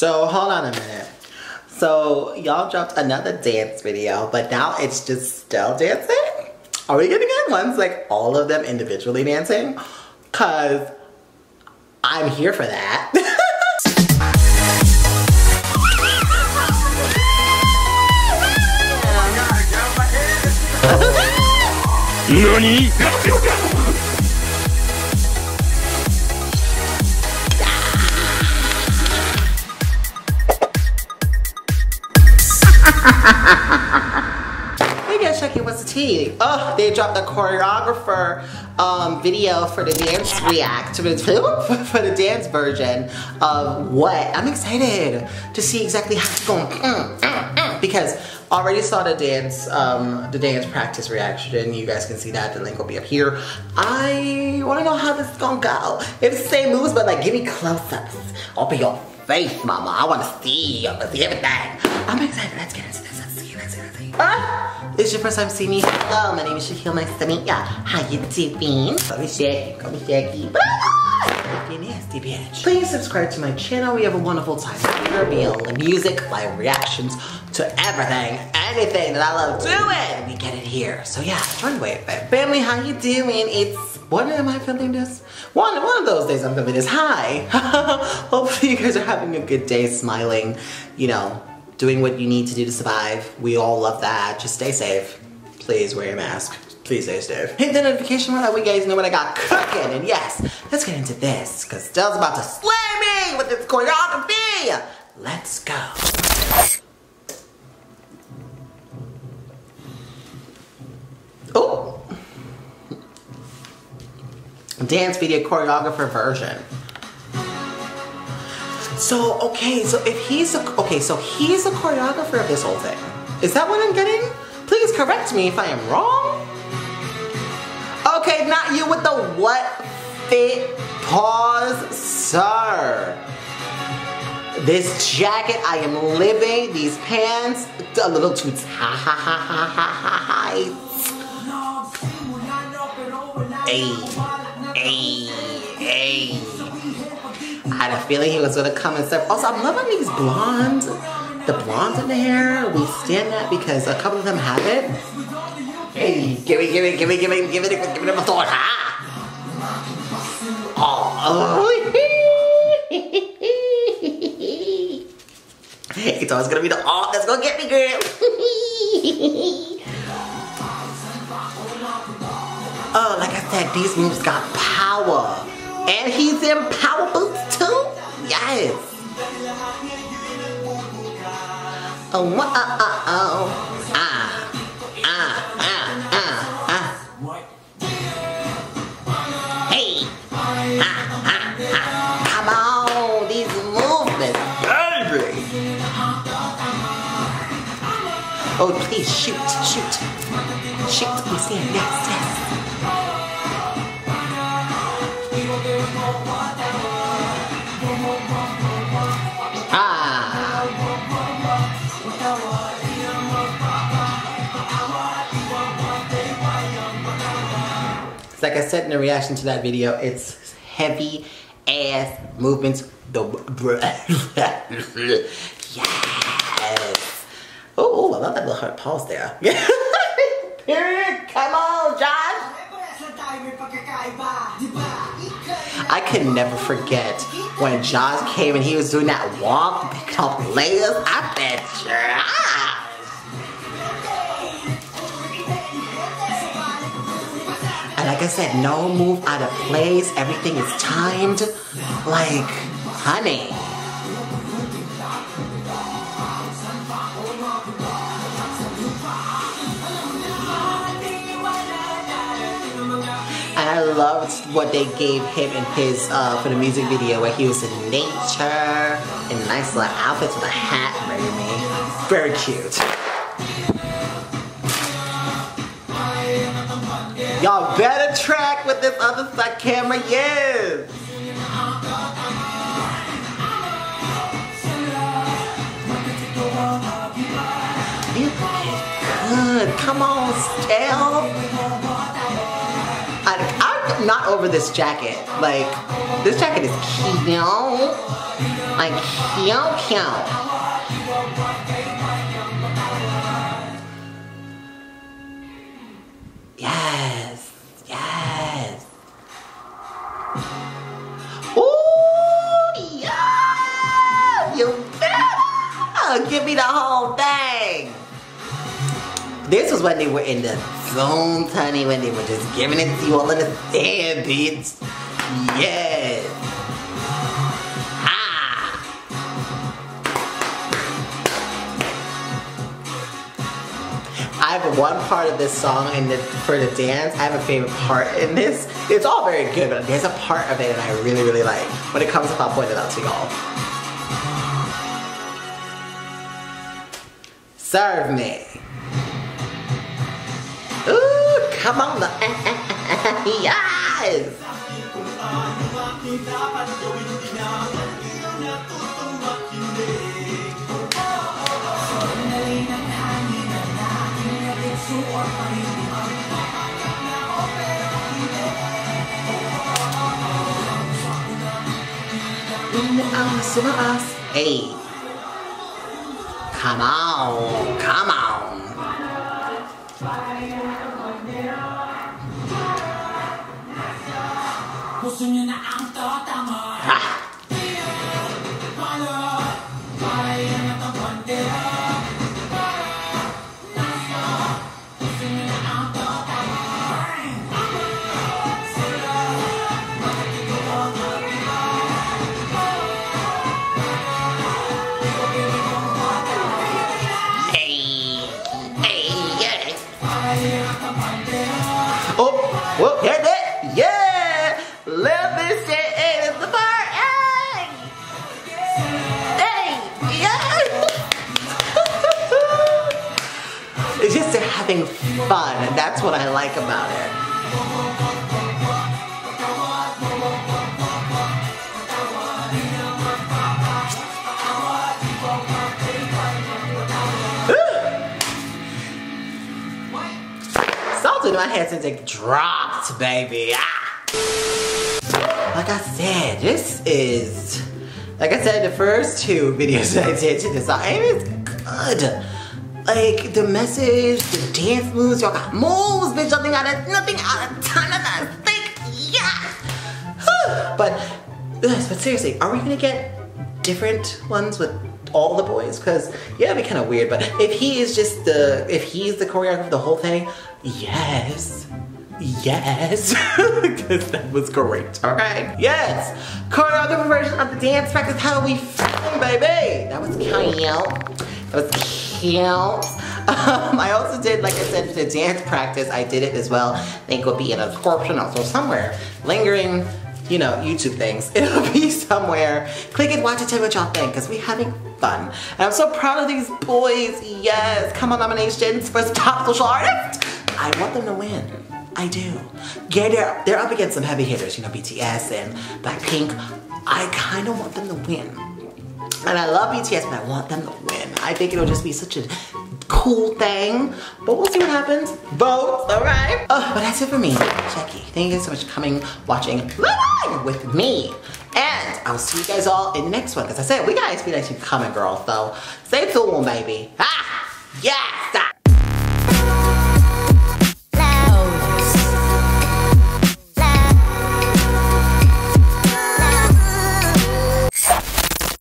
So hold on a minute. So y'all dropped another dance video, but now it's just Stell dancing? Are we gonna get ones like all of them individually dancing? Cause I'm here for that. NANI? Maybe I Shaqii was a tea. Oh, they dropped a choreographer video for the dance react, for the dance version of what? I'm excited to see exactly how it's going. Because already saw the dance practice reaction. You guys can see that. The link will be up here. I want to know how this is gonna go. It's the same moves, but like, give me close-ups. Open your face, mama. I want to see. I want to see everything. I'm excited. Let's get into this. Let's see. Ah, it's your first time seeing me. Hello, my name is Shaquille. Nice to meet ya. How you doing? Call me Shaqii. Call me Shaqii. Nasty bitch. Please subscribe to my channel. We have a wonderful time. We're beyond music, live reactions to everything, anything that I love doing. We get it here. So yeah, join wave. Family, how you doing? It's one am I filming this? One of those days I'm filming this. Hi. Hopefully you guys are having a good day, smiling, you know, doing what you need to do to survive. We all love that. Just stay safe. Please wear your mask. Please stay safe. Hit the notification bell that we guys know what I got cooking. And yes, let's get into this, because Stell's about to slay me with this choreography. Let's go. Oh. Dance video choreographer version. So, okay, so if he's a, okay, so he's a choreographer of this whole thing. Is that what I'm getting? Please correct me if I am wrong. Okay, not you with the what fit pause, sir. This jacket, I am living. These pants, a little too tight. Hey. I had a feeling he was gonna come and stuff. Also, I'm loving these blondes. The blondes in the hair, we stand that because a couple of them have it. Hey, give it a thought, ha! Oh, it's always gonna be the oh that's gonna get me, girl. Oh, like I said, these moves got power, and he's in power boots too. Yes. Oh, please, shoot, please, yes. Ah. So like I said in the reaction to that video, it's heavy ass movements. Yes. Oh, I love that little hard pause there. Period. Come on, Josh. I can never forget when Josh came and he was doing that walk, picking up layers. I bet Josh. And like I said, no move out of place. Everything is timed. Like, honey. I loved what they gave him in his, for the music video where he was in nature, in nice little outfits with a hat, maybe. Very cute. Y'all better track with this other side camera, yes! This is good, come on, Stell! I'm not over this jacket. Like, this jacket is cute. Like, cute. Yes. Yes. Ooh, yeah. You better give me the whole thing. This was when they were in the zone, honey, when they were just giving it to you all in the sand, bitch. Yes. Ah. I have one part of this song for the dance. I have a favorite part in this. It's all very good, but there's a part of it that I really, really like. When it comes up, I'll point it out to y'all. Serve me. Ooh, come on, yes! Hey, come on, come on. Having fun, and that's what I like about it. Salt in my head since it dropped, baby. Ah. Like I said, this is, like I said, the first two videos that I did to this song, and it's good. Like, the message, the dance moves, y'all got moves, bitch, nothing out of time, nothing out of think, yeah! But seriously, are we gonna get different ones with all the boys? Because, yeah, it'd be kind of weird, but if he's the choreographer of the whole thing, yes. Yes, because that was great, all right? Yes, choreographer version of the dance practice, how we feeling, baby? That was cute. That was cute. I also did, like I said, the dance practice. I did it as well. I think it'll be in a description also somewhere. Lingering, you know, YouTube things. It'll be somewhere. Click it, watch it, tell me what y'all think, because we're having fun. And I'm so proud of these boys. Yes, come on, nominations for top social artist. I want them to win. I do. Yeah, they're up against some heavy hitters, you know, BTS and Blackpink. I kind of want them to win. And I love BTS, but I want them to win. I think it'll just be such a cool thing. But we'll see what happens. Vote, all right? Oh, but that's it for me, Shaqii. Thank you guys so much for coming, watching, living with me. And I'll see you guys all in the next one. Because I said, we got SB19 coming, girl. So stay tuned, baby. Ah, yes!